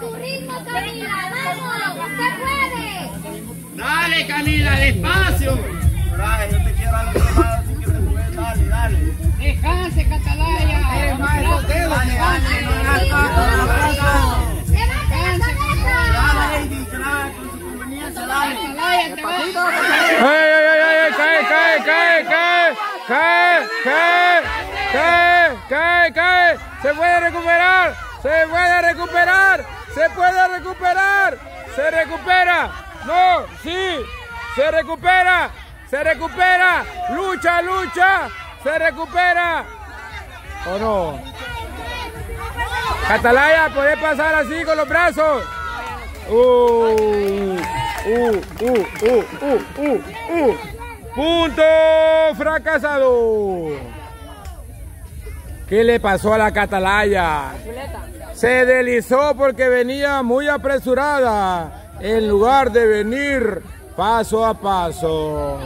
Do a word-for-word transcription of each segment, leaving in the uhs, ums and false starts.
tu ritmo, Camila. ¡Vamos! ¡Se puede! ¡Dale, Camila! ¡Despacio! Dale, yo te quiero dar un lado, así que te puedes. Dale, dale. ¡Descanse, Katalaya! ¡Dale, dale, dale! ¡Dale, dale! ¡Dale, dale! ¡Dale, dale! ¡Cae, cae, cae, cae, cae! ¡Se puede recuperar! ¡Se puede recuperar! ¡Se puede recuperar! ¡Se recupera! ¡No! ¡Sí! ¡Se recupera! ¡Se recupera! ¡Lucha, lucha! ¡Se recupera! ¿O no? Katalaya, ¿podés pasar así con los brazos? ¡Uh! ¡Uh! ¡Uh! ¡Uh! ¡Uh! ¡Uh! ¡Punto fracasado! ¿Qué le pasó a la Katalaya? Se deslizó porque venía muy apresurada en lugar de venir paso a paso.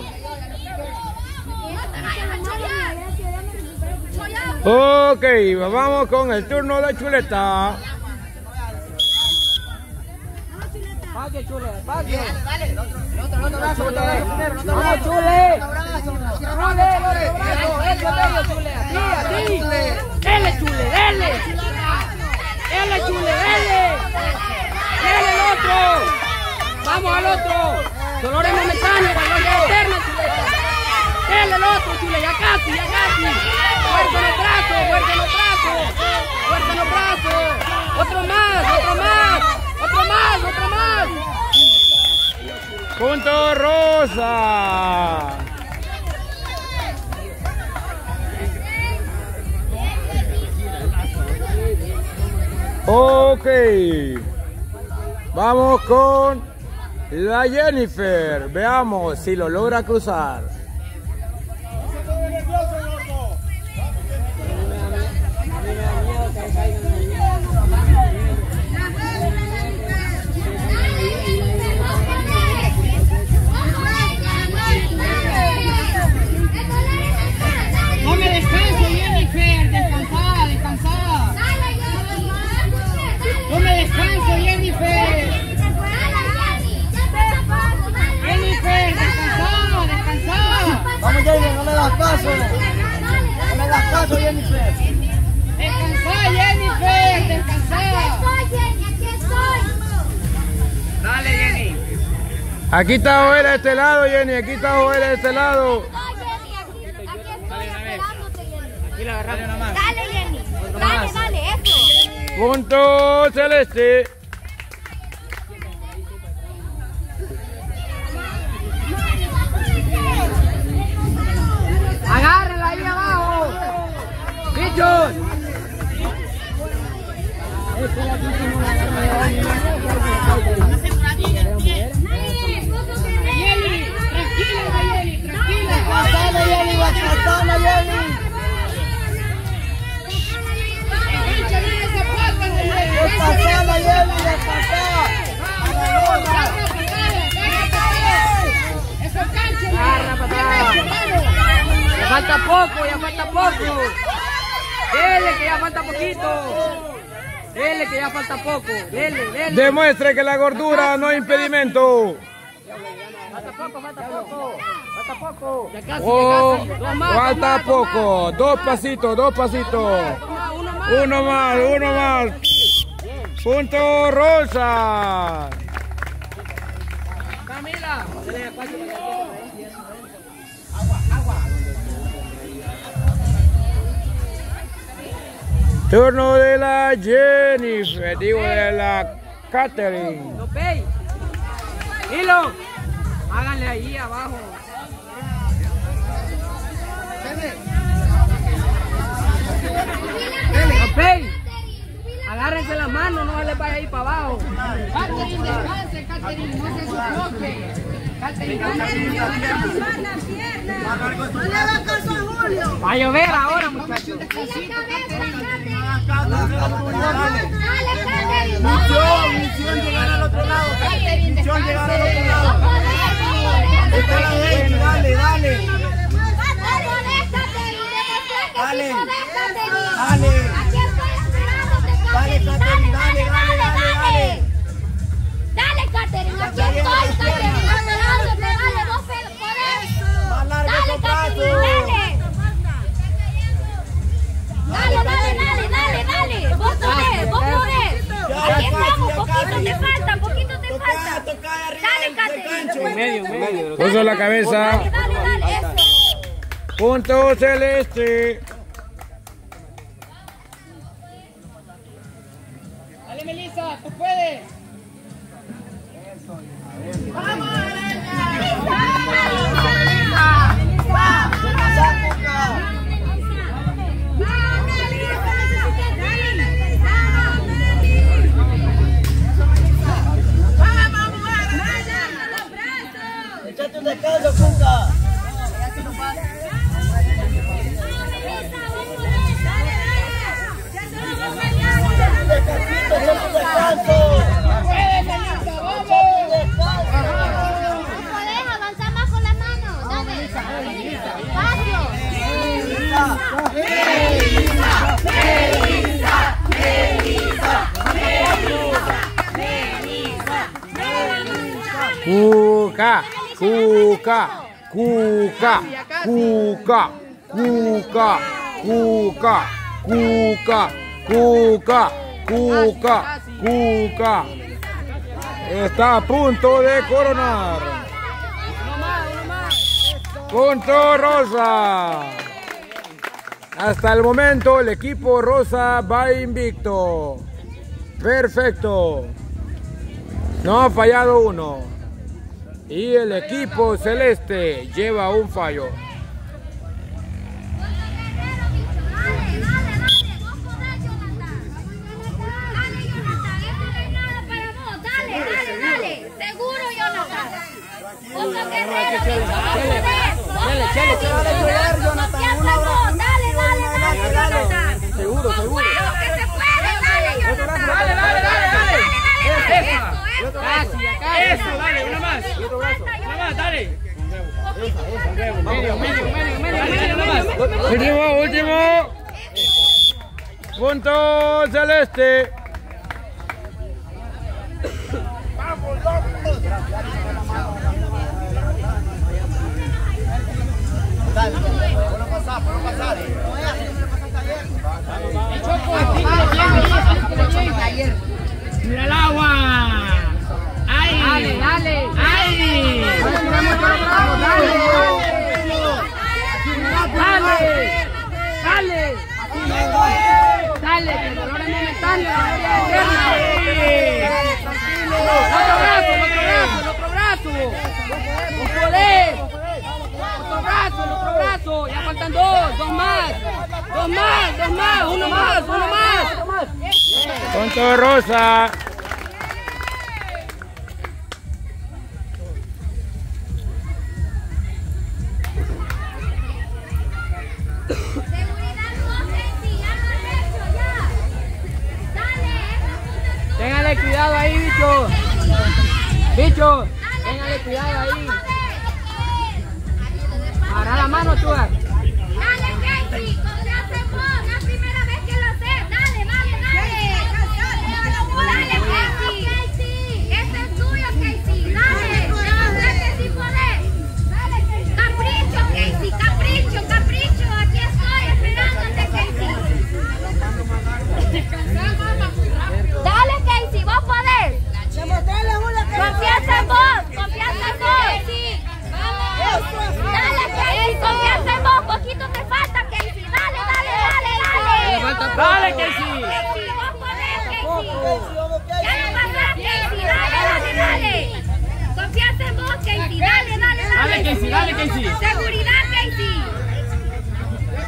Ok, vamos con el turno de Chuleta. Vaya, Chule, vaya. Dale, dale. Otro, otro brazo, otro brazo. Vamos, Chule. Otro brazo. Chule, otro brazo. Eso, dale, Chule. Aquí, aquí. Dele, Chule, dele. Dele, Chule, dele. Dele el otro. Vamos al otro. Dolores momentáneos, dolores eternas, Chule. Dele el otro, Chule. Ya casi, ya casi. Fuerte los brazos, fuerte los brazos. Fuerte los brazos. Otro más, otro más. ¡Otro más! ¡Otro más! ¡Punto rosa! Ok. Vamos con la Jennifer. Veamos si lo logra cruzar. Aquí está Joel a este lado, Jenny. Aquí está Joel a este lado. Aquí estoy, Jenny. Aquí, aquí, aquí la agarramos nomás. Dale, Jenny. Dale, dale, eso. Punto celeste. Agárrala ahí abajo. Bichos. Ya falta poco, ya falta poco. Dele que ya falta poquito. Dele que ya falta poco. Dele, dele. Demuestre que la gordura no es impedimento. Falta poco, falta poco. Falta poco. Ya casi, oh, ya casi. Dos más, falta dos más, poco. Dos, dos pasitos, dos pasitos. Uno más, uno más. Uno más. Punto rosa. Camila. Agua, agua. Turno de la Jennifer, digo de la Katherine. Lopey. Hilo. Háganle ahí abajo. Lopey. Agárrense la mano, no se les vaya ahí para abajo. Katherine, descanse, Katherine, no se sufloque. Katherine, Katherine, levanten las piernas. No le hagan caso a Julio. Va a llover ahora, muchachos. Dale, Katherine. Misión, misión llegar al otro lado. Misión llegar al otro lado. Está la gente, dale, dale. Dale, dale. Dale, dale, dale, dale. aquí estoy, Katherine. Dale, dale, vos por eso. Dale, Katherine, dale. Dale, dale, dale, dale, dale. Vos podés, vos podés. Aquí estamos, poquito te falta, poquito te falta. Dale, Katherine. Medio, medio. Puso la cabeza. Punto celeste. Dale, Melissa, tú puedes. ¡Vamos, Melissa! ¡Melissa! Cuca, cuca, cuca, cuca, cuca, cuca, cuca, cuca, cuca, cuca. Está a punto de coronar. Punto rosa. Hasta el momento el equipo rosa va invicto. Perfecto. No ha fallado uno. Y el equipo celeste lleva un fallo. Último, último. Punto celeste. Vamos, vamos. Dale, por no pasar, por no pasar. El choco ayer. Mira el agua. Ay, dale, dale. Ay. Dale. ¡Dale! ¡Dale! ¡Dale! ¡Que dolores no me salen! ¡Otro brazo! ¡El otro brazo! ¡Vos podés! ¡Otro brazo! ¡El otro brazo! ¡Ya faltan dos! ¡Dos más! ¡Dos más! ¡Dos más! ¡Uno más! ¡Uno más! ¡Punto rosa! Cuidado ahí, bicho. Bicho, téngale cuidado ahí. Para la mano, Chugar. Dale, Casey, como le haces vos. La primera vez que lo haces. Dale, dale, dale. Dale, Casey. Este es tuyo, Casey. Dale, dale, si podés. Capricho, Casey, capricho, capricho. Aquí estoy esperándote, Casey. Descansar, mamá, muy rápido. Dale, Casey, vos podés. Confianza en vos, confianza en vos. Vamos. Dale, Casey, confianza en vos. Poquito te falta, Casey. Dale, dale, dale, dale. Dale, Casey. Casey, vos podés, Casey. Ya no pasás, Casey. Dale, dale, dale. Confianza en vos, Casey. Dale, dale, dale. Dale, Casey, dale, Casey. Seguridad, Casey.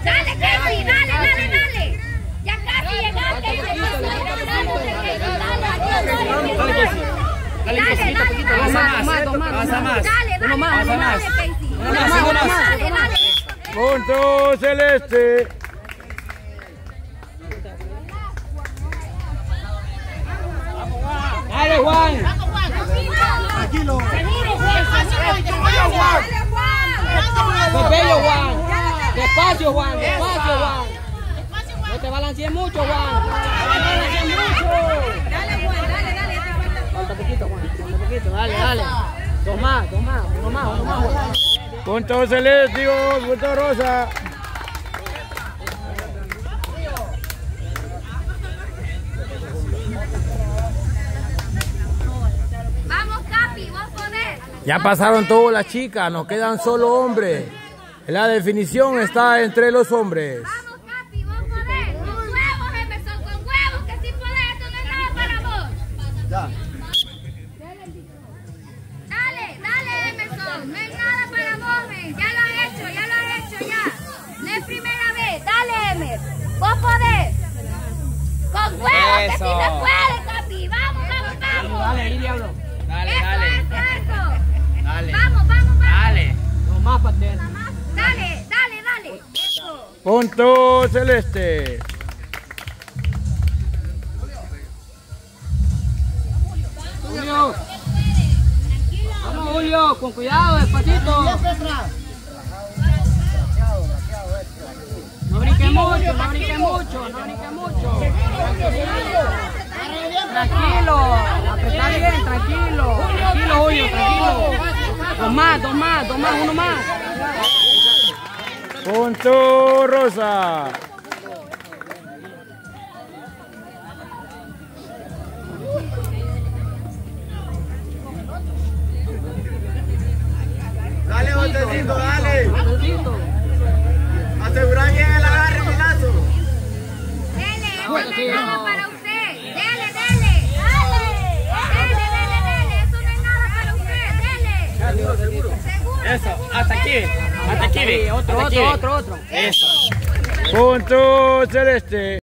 Dale, Casey, dale, dale, dale. Ya casi llegaste, Casey. Dale, poquito, poquito, más, más, más, más, más. Dale, más, más. Dale, dale. Punto celeste. Dale, Juan. Tranquilo. Papello, Juan. Despacio, Juan. Despacio, Juan. No te balancees mucho, Juan. No te balancees mucho. Dale, Juan, dale, dale. falta poquito, Juan, falta poquito, dale, dale. Dos más, dos más, uno más, uno más. Punto celeste, punto rosa. Ya pasaron todas las chicas, nos quedan solo hombres. La definición está entre los hombres. Vamos, Capi, vos podés. Con huevos, Emerson, con huevos, que si podés, esto no es nada para vos. Dale, dale, Emerson, no es nada para vos, men. Ya lo has hecho, ya lo has hecho, ya. No es primera vez, dale, Emerson, vos podés. Con huevos, que si se puede, Capi. Vamos, vamos, vamos. Dale, ahí, diablo. Dale, eso, dale. Eso, eso. Dale. Vamos, vamos, vamos. Dale. No más para tener. Dale, dale, dale. Eso. Punto celeste. Julio. Vamos, Julio, con cuidado, despacito. No brinques mucho, no brinques mucho, no brinques mucho. Tranquilo, apretá bien, tranquilo. Tranquilo, Julio, tranquilo. Dos más, dos más, dos más, uno más. Punto rosa. Dale, botecito, dale. Asegura bien el agarre, milazo. Dele, eso no es nada para usted. Dele, dele. Dele, dele, dele. Eso no es nada para usted. Dele. Seguro. Eso, hasta aquí. Hasta aquí, otro, otro, otro, otro. Eso. Punto celeste.